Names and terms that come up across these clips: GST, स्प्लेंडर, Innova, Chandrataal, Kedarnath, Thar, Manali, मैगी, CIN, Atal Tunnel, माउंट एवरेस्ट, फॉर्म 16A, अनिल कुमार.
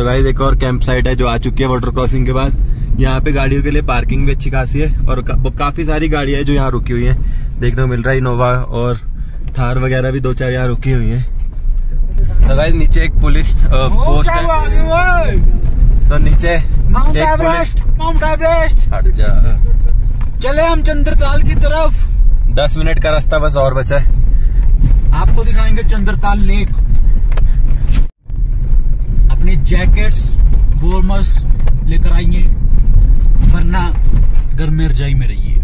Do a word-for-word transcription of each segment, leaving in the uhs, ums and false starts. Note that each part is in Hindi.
तो गाइस एक और कैंप साइट है जो आ चुकी है वाटर क्रॉसिंग के बाद। यहाँ पे गाड़ियों के लिए पार्किंग भी अच्छी खासी है और का, काफी सारी गाड़ियां है जो यहाँ रुकी हुई हैं, देखने को मिल रहा है। इनोवा और थार वगैरह भी दो चार यहाँ रुकी हुई हैं। तो गाइस नीचे एक पुलिस पोस्ट है। सर नीचे माउंट एवरेस्ट, माउंट एवरेस्ट चले हम चंद्रताल की तरफ। दस मिनट का रास्ता बस और बचा है, आपको दिखाएंगे चंद्रताल लेक। अपने जैकेट्स वार्मर्स लेकर आइए वरना गर्मेर जाई में रहिए।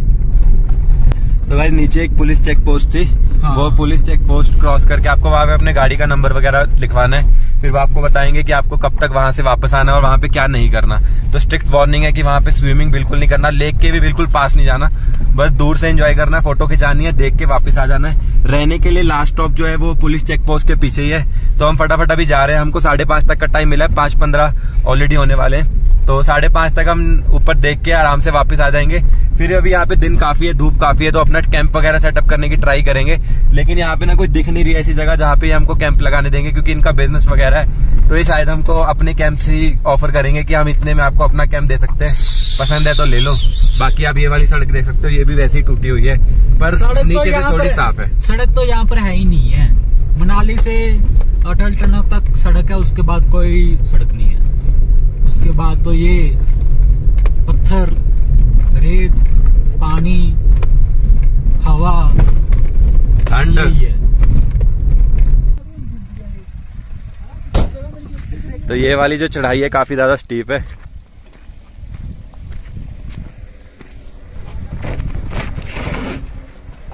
तो भाई नीचे एक पुलिस चेक पोस्ट थी, हाँ। वो पुलिस चेक पोस्ट क्रॉस करके आपको वहाँ पे अपने गाड़ी का नंबर वगैरह लिखवाना है, फिर वो आपको बताएंगे कि आपको कब तक वहाँ से वापस आना है और वहाँ पे क्या नहीं करना। तो स्ट्रिक्ट वार्निंग है कि वहाँ पे स्विमिंग बिल्कुल नहीं करना, लेक के भी बिल्कुल पास नहीं जाना, बस दूर से एंजॉय करना है, फोटो खिंचानी है, देख के वापस आ जाना है। रहने के लिए लास्ट स्टॉप जो है वो पुलिस चेक पोस्ट के पीछे ही है। तो हम फटाफट अभी जा रहे हैं, हमको साढ़े पाँच तक का टाइम मिला है, पाँच पंद्रह ऑलरेडी होने वाले हैं। तो साढ़े पाँच तक हम ऊपर देख के आराम से वापस आ जाएंगे। फिर अभी यहाँ पे दिन काफी है, धूप काफी है, तो अपना कैंप वगैरह सेटअप करने की ट्राई करेंगे। लेकिन यहाँ पे ना कोई दिख नहीं रही ऐसी जगह जहाँ पे हमको कैंप लगाने देंगे, क्योंकि इनका बिजनेस वगैरह है। तो ये शायद हमको अपने कैंप से ही ऑफर करेंगे कि हम इतने में आपको अपना कैंप दे सकते हैं, पसंद है तो ले लो। बाकी आप ये वाली सड़क देख सकते हो, ये भी वैसे ही टूटी हुई है, पर नीचे से थोड़ी साफ है। सड़क तो यहाँ पर है ही नहीं है, मनाली से अटल टनल तक सड़क है, उसके बाद कोई सड़क नहीं है। उसके बाद तो ये पत्थर, रेत, पानी, हवा, ठंड है। तो ये वाली जो चढ़ाई है काफी ज्यादा स्टीप है।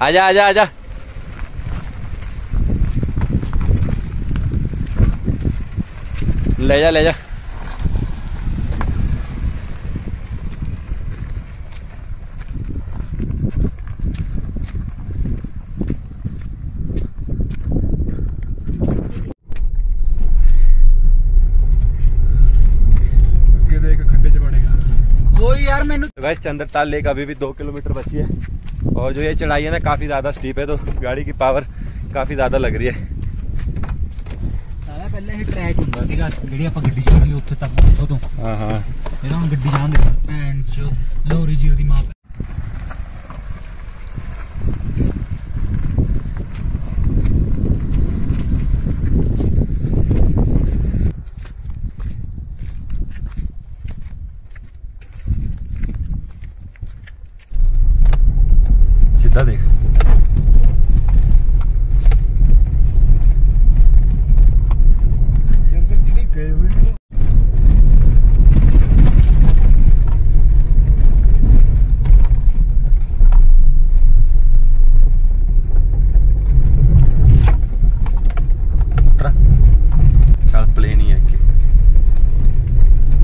आजा आजा आजा। ले जा ले जा। गाइस चंद्रताल लेक अभी भी दो किलोमीटर बची है और जो ये चढ़ाई है ना काफी ज्यादा स्टीप है, तो गाड़ी की पावर काफी ज्यादा लग रही है। सारा पहले ही ट्रैक होगा देखा, गड्डी अपन गड्डी चढ़ ली उत्थे तक तो तो हां हां मेरा हम गड्डी जान दे पैन जो लोरी जीर दी मां। देख शायद प्लेन ही है कि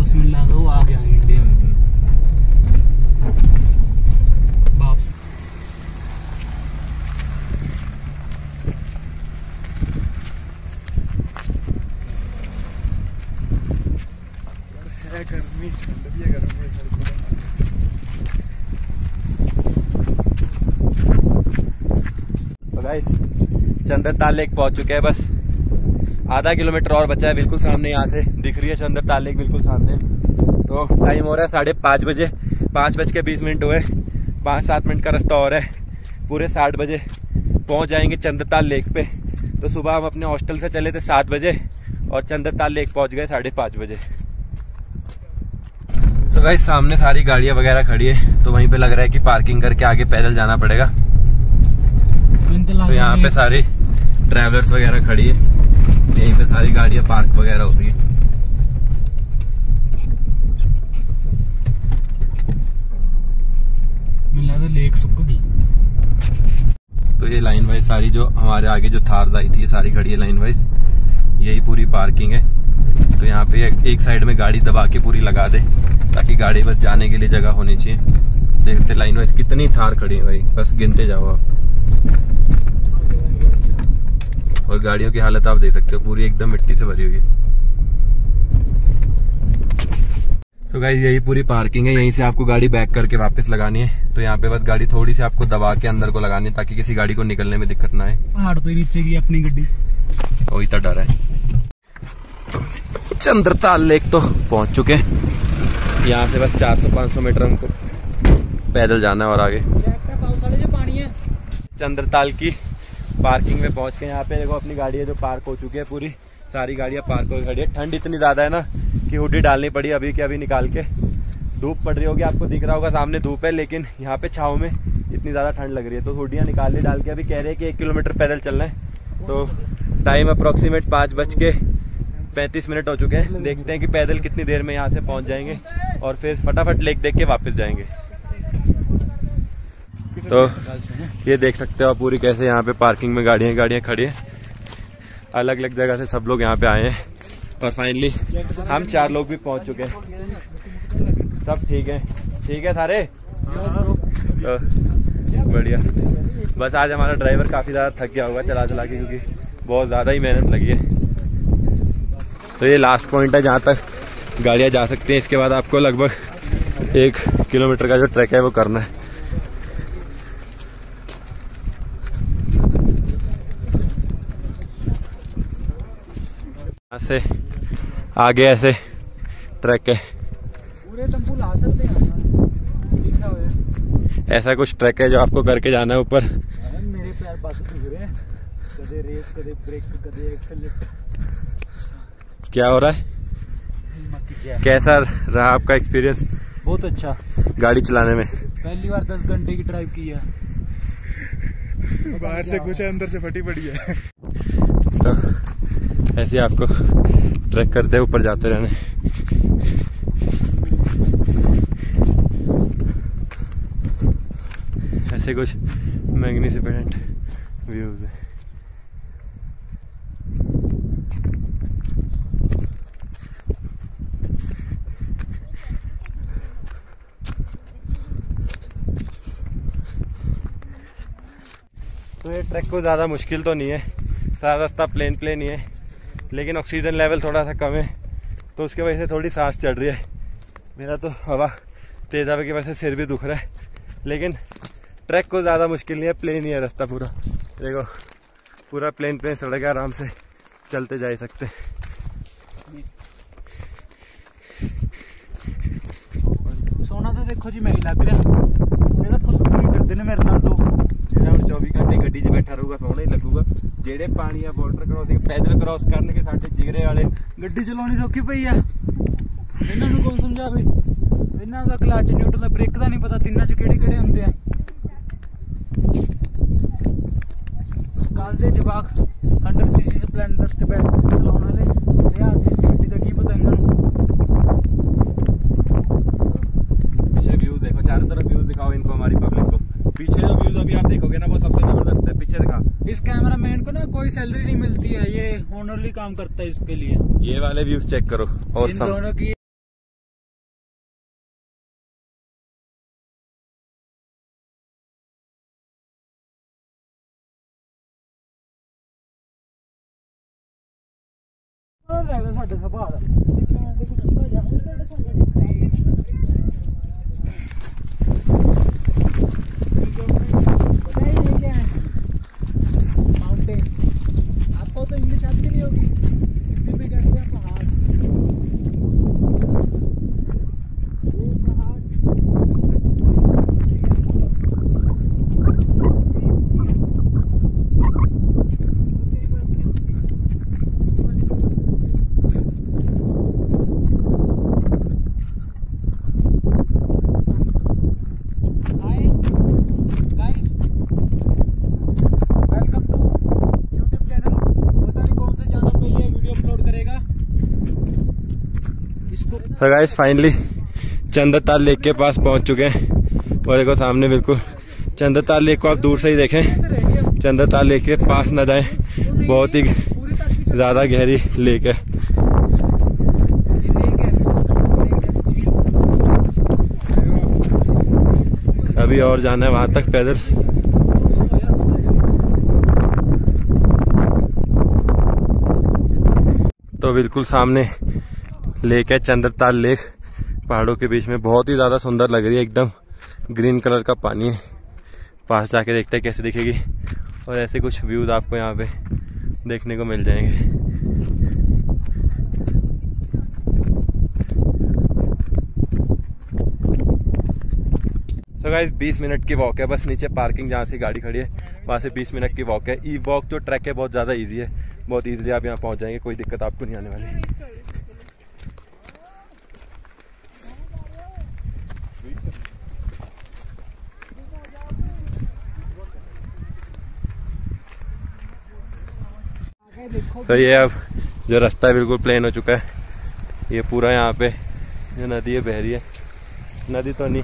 उसमें लगा वो आ गया इंडिया वापस। गर्मी ठंड भी है, गर्मी है। तो गाइस चंद्रताल लेक पहुंच चुके हैं, बस आधा किलोमीटर और बचा है। बिल्कुल सामने यहाँ से दिख रही है चंद्रताल लेक, बिल्कुल सामने। तो टाइम हो रहा है साढ़े पाँच बजे, पाँच बज के बीस मिनट हुए, पाँच सात मिनट का रास्ता और है। पूरे सात बजे पहुंच जाएंगे चंद्रताल लेक पे। तो सुबह हम अपने हॉस्टल से चले थे सात बजे और चंद्रताल लेक पहुँच गए साढ़े पाँच बजे। तो गाइस सामने सारी गाड़ियां वगैरह खड़ी है, तो वहीं पे लग रहा है कि पार्किंग करके आगे पैदल जाना पड़ेगा। तो यहाँ पे सारी ट्रैवलर्स वगैरह खड़ी है, यहीं पे सारी गाड़ियां पार्क वगैरह होती है। लेक सुख गई। तो ये लाइन वाइज सारी जो हमारे आगे जो थार आई थी सारी खड़ी है लाइन वाइज, यही पूरी पार्किंग है। तो यहाँ पे एक साइड में गाड़ी दबा के पूरी लगा दे ताकि गाड़ी बस जाने के लिए जगह होनी चाहिए। देखते लाइन वाइज कितनी थार खड़ी है भाई, बस गिनते जाओ आप। और गाड़ियों की हालत आप देख सकते हो, पूरी एकदम मिट्टी से भरी हुई है। तो गाइस यही पूरी पार्किंग है, यहीं से आपको गाड़ी बैक करके वापस लगानी है। तो यहाँ पे बस गाड़ी थोड़ी सी आपको दबा के अंदर को लगानी है ताकि किसी गाड़ी को निकलने में दिक्कत ना आए। पहाड़ तो नीचे की अपनी गड्डी वही तो डर है। चंद्रताल लेक तो पहुंच चुके हैं। यहाँ से बस चार सौ पाँच सौ मीटर हमको पैदल जाना है और आगे पानी है। चंद्रताल की पार्किंग में पहुंच के यहाँ पे देखो अपनी गाड़ी है जो पार्क हो चुकी है, पूरी सारी गाड़ियाँ पार्क हो खड़ी है। ठंड इतनी ज़्यादा है ना कि हुडी डालनी पड़ी अभी के अभी निकाल के। धूप पड़ रही होगी, आपको दिख रहा होगा सामने धूप है, लेकिन यहाँ पे छाँव में इतनी ज़्यादा ठंड लग रही है। तो हुडियाँ निकाल ले डाल के अभी कह रहे हैं कि एक किलोमीटर पैदल चलना है। तो टाइम अप्रोक्सीमेट पाँच बज के पैंतीस मिनट हो चुके हैं। देखते हैं कि पैदल कितनी देर में यहाँ से पहुँच जाएंगे और फिर फटाफट लेक देख के वापस जाएंगे। तो ये देख सकते हो आप पूरी कैसे यहाँ पे पार्किंग में गाड़ियाँ गाड़ियाँ खड़ी हैं। अलग अलग जगह से सब लोग यहाँ पे आए हैं और फाइनली हम चार लोग भी पहुँच चुके हैं। सब ठीक है, ठीक है सारे तो बढ़िया। बस आज हमारा ड्राइवर काफ़ी ज़्यादा थक गया होगा चला चला के, क्योंकि बहुत ज़्यादा ही मेहनत लगी है। तो ये लास्ट पॉइंट है जहाँ तक गाड़ियाँ जा सकती हैं। इसके बाद आपको लगभग एक किलोमीटर का जो ट्रैक है वो करना है। से आगे ऐसे ट्रैक है, ऐसा कुछ ट्रैक है जो आपको करके जाना है ऊपर। क्या हो रहा है, कैसा रहा आपका एक्सपीरियंस? बहुत अच्छा। गाड़ी चलाने में पहली बार दस घंटे की ड्राइव की है। बाहर से कुछ है, अंदर से फटी पड़ी है। तो ऐसे आपको ट्रैक करते ऊपर जाते रहने। ऐसे कुछ मैग्निफिसेंट व्यूज है। तो ये ट्रैक को ज़्यादा मुश्किल तो नहीं है, सारा रास्ता प्लेन प्लेन ही है, लेकिन ऑक्सीजन लेवल थोड़ा सा कम है तो उसके वजह से थोड़ी सांस चढ़ रही है। मेरा तो हवा तेज़ हवा की वजह से सिर भी दुख रहा है, लेकिन ट्रैक को ज़्यादा मुश्किल नहीं है, प्लेन ही है रास्ता पूरा। देखो पूरा प्लेन प्लेन सड़क है, आराम से चलते जा सकते हैं। सोना तो देखो जी मैं ही लग रहा मेरा कर देने मेरे नाल दो चौबीस घंटे गड्डी च बैठा रहूगा सोहना ही लगूगा। जेड़े पानी आ बॉर्डर क्रॉसिंग पैदल क्रॉस करके साडे जिगरे वाले गड्डी चलानी सौखी पई आ। इन्हां नूं कौन समझावे, इन्हां दा क्लच न्यूट्रल दा ब्रेक दा नहीं पता, तिन्नां च केड़े केड़े हुंदे आ। कल दे जवाक हंड्रेड सीसी स्प्लेंडर ते बैठ चलाउण वाले पचास सीसी गड्डी दा की पता इन्हां नूं। पीछे व्यूज देखो, चारों तरफ व्यूज दिखाओ इनको हमारी पब्लिक को। पीछे जो व्यूज अभी आप देखोगे ना वो सबसे जबरदस्त है। पीछे दिखा। इस कैमरा मैन को ना कोई सैलरी नहीं मिलती है, ये ऑनरली काम करता है इसके लिए। ये वाले व्यूज चेक करो और इन दोनों की आपको तो इंग्लिश आती नहीं होगी, हिंदी में कहते हैं पहाड़। तो गाइस फाइनली चंद्रताल लेक के पास पहुंच चुके हैं और देखो सामने बिल्कुल चंद्रताल लेक को आप दूर से ही देखें, चंद्रताल लेक के पास ना जाएं, बहुत ही ज़्यादा गहरी लेक है। अभी और जाना है वहां तक पैदल। तो बिल्कुल सामने लेक है चंद्रताल लेक, पहाड़ों के बीच में, बहुत ही ज़्यादा सुंदर लग रही है, एकदम ग्रीन कलर का पानी है। पास जाके देखते हैं कैसे दिखेगी। और ऐसे कुछ व्यूज आपको यहाँ पे देखने को मिल जाएंगे। सो गाइस बीस मिनट की वॉक है बस, नीचे पार्किंग जहाँ से गाड़ी खड़ी है वहाँ से बीस मिनट की वॉक है। ई वॉक तो ट्रैक है बहुत ज़्यादा ईजी है, बहुत ईजिली आप यहाँ पहुँच जाएंगे, कोई दिक्कत आपको नहीं आने वाली। तो ये अब जो रास्ता है बिल्कुल प्लेन हो चुका है, ये पूरा यहाँ पे जो नदी है बह रही है, नदी तो नहीं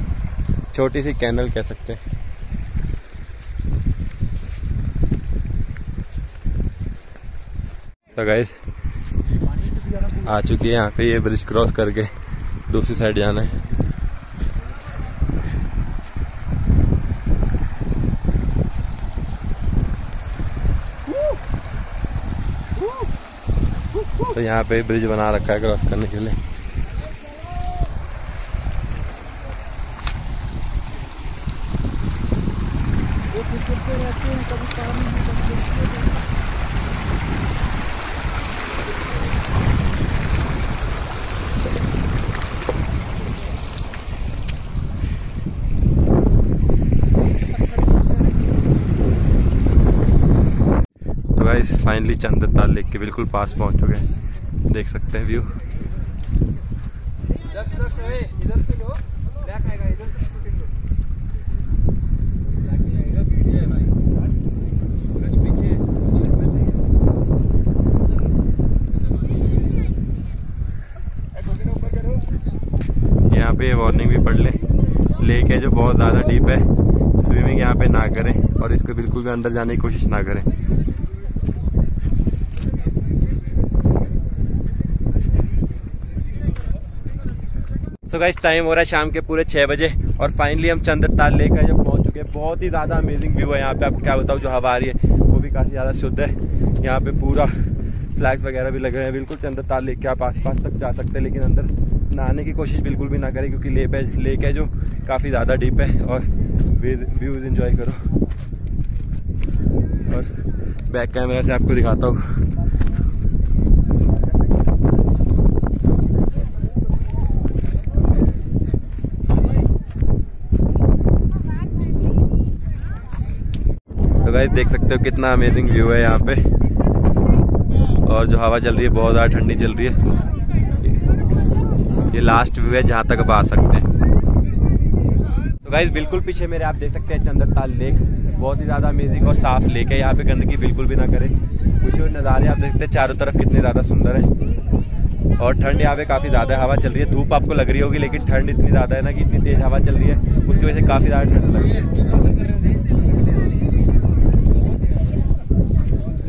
छोटी सी कैनल कह सकते हैं। तो गाइस आ चुकी है यहाँ पे, ये ब्रिज क्रॉस करके दूसरी साइड जाना है। तो यहाँ पे ब्रिज बना रखा है क्रॉस करने के लिए। तो गाइस फाइनली चंद्रताल लेक के बिल्कुल पास पहुंच चुके हैं, देख सकते हैं व्यू। यहाँ पे वार्निंग भी पढ़ लें, लेक है जो बहुत ज्यादा डीप है, स्विमिंग यहाँ पे ना करें और इसको बिल्कुल भी अंदर जाने की कोशिश ना करें। तो गाइस टाइम हो रहा है शाम के पूरे छः बजे और फाइनली हम चंद्रताल लेक है जब पहुंच चुके हैं। बहुत ही ज़्यादा अमेजिंग व्यू है यहाँ पे, आपको क्या बताऊँ, जो हवा आ रही है वो भी काफ़ी ज़्यादा शुद्ध है। यहाँ पे पूरा फ्लैग्स वगैरह भी लगे हैं, बिल्कुल चंद्रताल लेक के आप आस पास तक जा सकते हैं, लेकिन अंदर नहाने की कोशिश बिल्कुल भी ना करें क्योंकि लेक है लेक है जो काफ़ी ज़्यादा डीप है। और व्यूज़ इंजॉय करो और बैक कैमरा से आपको दिखाता हूँ। गाइस देख सकते हो कितना अमेजिंग व्यू है यहाँ पे, और जो हवा चल रही है बहुत ज़्यादा ठंडी चल रही है। ये लास्ट व्यू है जहाँ तक आप आ सकते हैं। तो गाइस बिल्कुल पीछे मेरे आप देख सकते हैं चंद्रताल लेक, बहुत ही ज़्यादा अमेजिंग और साफ लेक है, यहाँ पे गंदगी बिल्कुल भी ना करें। कुछ और नज़ारे आप देख सकते हैं चारों तरफ कितने ज़्यादा सुंदर है, और ठंड यहाँ पे काफ़ी ज़्यादा हवा चल रही है। धूप आपको लग रही होगी लेकिन ठंड इतनी ज़्यादा है ना कि इतनी तेज़ हवा चल रही है, उसकी वजह से काफ़ी ज़्यादा ठंड लग रही है।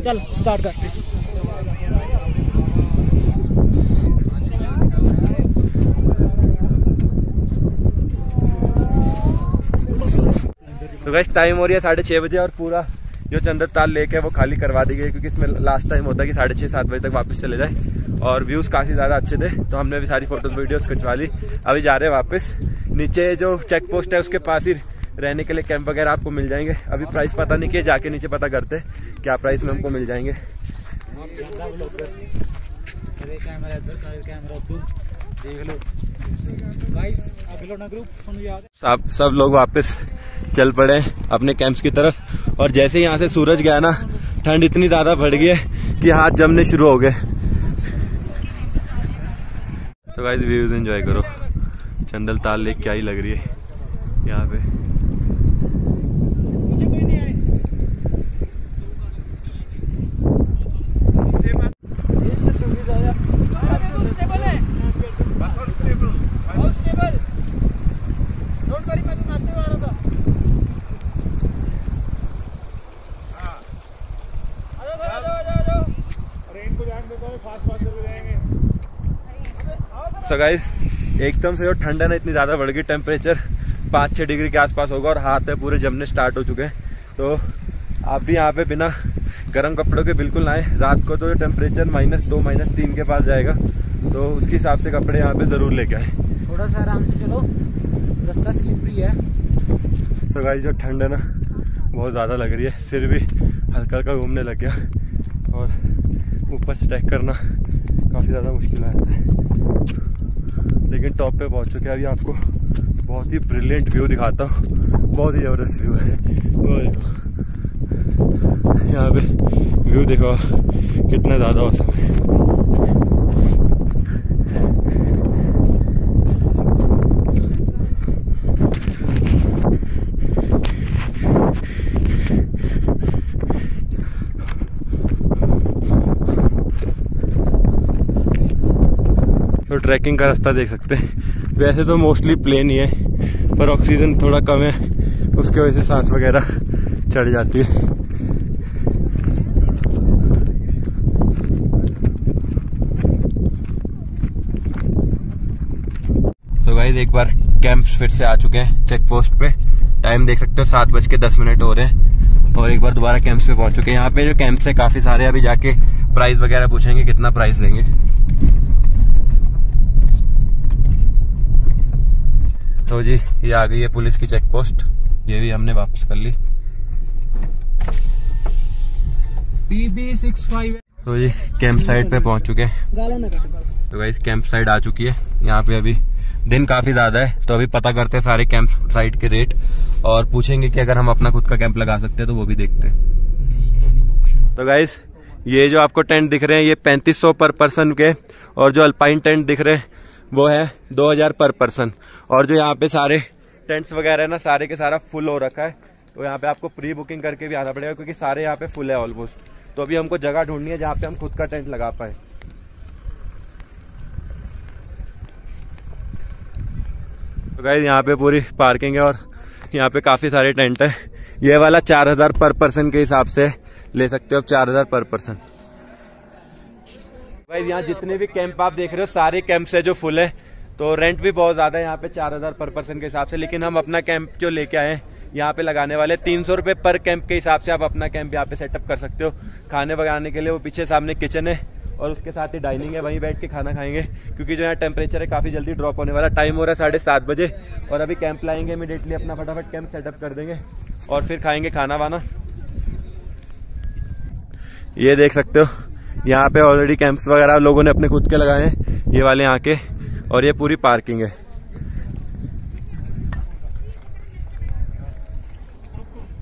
चल स्टार्ट करते हैं। तो गाइस टाइम हो रही है साढ़े छः बजे और पूरा जो चंद्रताल लेक है वो खाली करवा दी गई, क्योंकि इसमें लास्ट टाइम होता है कि साढ़े छः सात बजे तक वापस चले जाए। और व्यूज़ काफ़ी ज़्यादा अच्छे थे तो हमने भी सारी फोटोज वीडियोस खिंचवा ली। अभी जा रहे हैं वापस, नीचे जो चेक पोस्ट है उसके पास ही रहने के लिए कैंप वगैरह आपको मिल जाएंगे। अभी प्राइस पता नहीं किया, जाके नीचे पता करते क्या प्राइस में हमको मिल जाएंगे। सब सब लोग वापस चल पड़े अपने कैंप्स की तरफ, और जैसे यहाँ से सूरज गया ना ठंड इतनी ज़्यादा बढ़ गई है कि हाथ जमने शुरू हो गए। तो गाइस व्यूज एंजॉय करो, चंद्रताल लेक क्या ही लग रही है यहाँ पे। सो गाइस एकदम से जो ठंड है ना इतनी ज़्यादा बढ़ गई, टेम्परेचर पाँच छः डिग्री के आसपास होगा और हाथ है पूरे जमने स्टार्ट हो चुके हैं। तो आप भी यहाँ पे बिना गर्म कपड़ों के बिल्कुल ना आए, रात को तो टेम्परेचर माइनस दो माइनस तीन के पास जाएगा, तो उसके हिसाब से कपड़े यहाँ पे ज़रूर लेके आए। थोड़ा सा आराम से चलो, रास्ता स्लिपरी है। सो गाइस जो ठंड है ना बहुत ज़्यादा लग रही है, सिर भी हल्का हल्का घूमने लग गया और ऊपर से ट्रैक करना काफ़ी ज़्यादा मुश्किल आ जाता है, लेकिन टॉप पे पहुंच चुके हैं। अभी आपको बहुत ही ब्रिलियंट व्यू दिखाता हूँ, बहुत ही ज़बरदस्त व्यू है। वो देखो यहाँ पे व्यू देखो कितना ज़्यादा औसम है। तो ट्रैकिंग का रास्ता देख सकते हैं। वैसे तो मोस्टली प्लेन ही है, पर ऑक्सीजन थोड़ा कम है, उसके वजह से सांस वगैरह चढ़ जाती है। तो गाइस एक बार कैंप्स फिर से आ चुके हैं चेक पोस्ट पे। टाइम देख सकते हो सात बज के दस मिनट हो रहे हैं और एक बार दोबारा कैंप्स पे पहुंच चुके हैं। यहाँ पे जो कैंप्स है काफी सारे, अभी जाके प्राइस वगैरह पूछेंगे कितना प्राइस लेंगे। तो जी ये आ गई है पुलिस की चेक पोस्ट, ये भी हमने वापस कर ली। तो जी कैंप साइट पे पहुंच चुके हैं। तो गाइस कैंप साइट आ चुकी है। यहाँ पे अभी दिन काफी ज्यादा है, तो अभी पता करते हैं सारे कैंप साइट के रेट और पूछेंगे कि अगर हम अपना खुद का कैंप लगा सकते हैं तो वो भी देखते हैं। तो गाइस ये जो आपको टेंट दिख रहे हैं ये पैंतीस सौ पर पर्सन के, और जो अल्पाइन टेंट दिख रहे हैं वो है दो हज़ार पर पर्सन। और जो यहाँ पे सारे टेंट्स वगैरह है ना, सारे के सारा फुल हो रखा है, तो यहाँ पे आपको प्री बुकिंग करके भी आना पड़ेगा क्योंकि सारे यहाँ पे फुल है ऑलमोस्ट। तो अभी हमको जगह ढूंढनी है जहाँ पे हम खुद का टेंट लगा पाए। तो गाइस यहाँ पे पूरी पार्किंग है और यहाँ पे काफी सारे टेंट है। ये वाला चार हजार पर पर्सन के हिसाब से ले सकते हो आप, चार हजार पर पर्सन। गाइस यहाँ जितने भी कैंप आप देख रहे हो सारे कैंप्स है जो फुल है, तो रेंट भी बहुत ज़्यादा है यहाँ पे चार हज़ार पर पर्सन के हिसाब से। लेकिन हम अपना कैंप जो लेके आए हैं यहाँ पे लगाने वाले तीन सौ रुपये पर कैंप के हिसाब से आप अपना कैंप यहाँ पे सेटअप कर सकते हो। खाने वगाने के लिए वो पीछे सामने किचन है और उसके साथ ही डाइनिंग है, वहीं बैठ के खाना खाएंगे क्योंकि जो यहाँ टेम्परेचर है काफ़ी जल्दी ड्रॉप होने वाला। टाइम हो रहा है साढ़े सात बजे और अभी कैंप लाएंगे इमीडिएटली, अपना फटाफट कैंप सेटअप कर देंगे और फिर खाएंगे खाना वाना। ये देख सकते हो यहाँ पे ऑलरेडी कैंप्स वगैरह लोगों ने अपने खुद के लगाए हैं, ये वाले यहाँ के, और ये पूरी पार्किंग है।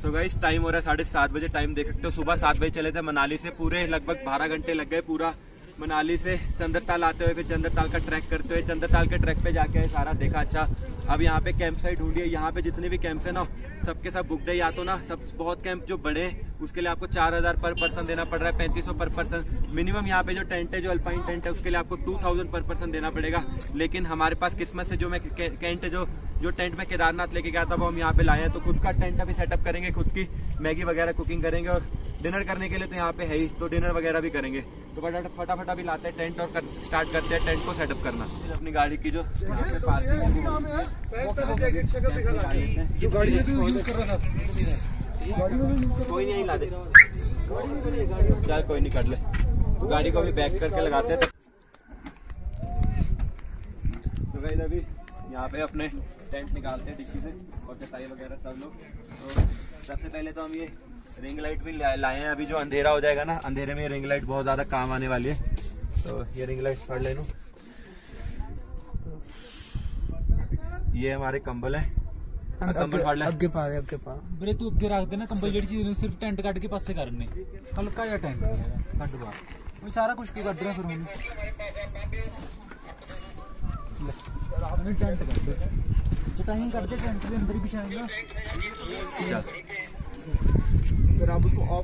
सो गाइस टाइम हो रहा है साढ़े सात बजे। टाइम देख सकते हो, सुबह सात बजे चले थे मनाली से, पूरे लगभग बारह घंटे लग गए। पूरा मनाली से चंद्रताल आते हुए, फिर चंद्रताल का ट्रैक करते हुए, चंद्रताल के ट्रैक पे जाके सारा देखा। अच्छा अब यहाँ पे कैंप साइट ढूंढी है। यहाँ पे जितने भी कैंप्स है ना सबके सब बुकड है, या तो ना सब बहुत कैंप जो बड़े हैं उसके लिए आपको चार हज़ार पर पर्सन देना पड़ रहा है, पैंतीस सौ पर पर्सन मिनिमम। यहाँ पे जो टेंट है, जो अल्पाइन टेंट है, उसके लिए आपको टू थाउजेंड पर पर्सन देना पड़ेगा। लेकिन हमारे पास किस्मत से जो मैं टेंट जो जो टेंट में केदारनाथ लेके गया था वो हम यहाँ पे लाए हैं, तो खुद का टेंट अभी सेटअप करेंगे, खुद की मैगी वगैरह कुकिंग करेंगे और डिनर करने के लिए तो यहाँ पे है ही, तो डिनर वगैरह भी करेंगे। तो फटाफट अभी लाते हैं टेंट और कर, स्टार्ट करते हैं टेंट को सेटअप करना। अपनी गाड़ी की जो कोई नहीं लाते, चल कोई नहीं कर ले, गाड़ी को अभी बैक करके लगाते हैं। तो भाई अभी यहाँ पे अपने टेंट निकालते हैं डिक्की से और चटाई वगैरह सब लोग। तो सबसे पहले तो हम ये रिंग लाइट भी लाए हैं, अभी जो अंधेरा हो जाएगा ना, अंधेरे में रिंग लाइट बहुत ज़्यादा काम आने वाली है। तो ये रिंग लाइट पढ़ लेना। ये हमारे कंबल है, कंबल फाड़ ले आगे पार, आगे पार बरे तू आगे रख देना कंबल। जेडी चीज सिर्फ टेंट काट के पास से करने, हल्का या टेंट काट बार वो सारा कुछ के काट रहा फिर हमने हमने टेंट काट दे, चटाई काट दे, टेंट के अंदर ही बिछाएंगे। चल फिर आप उसको ऑफ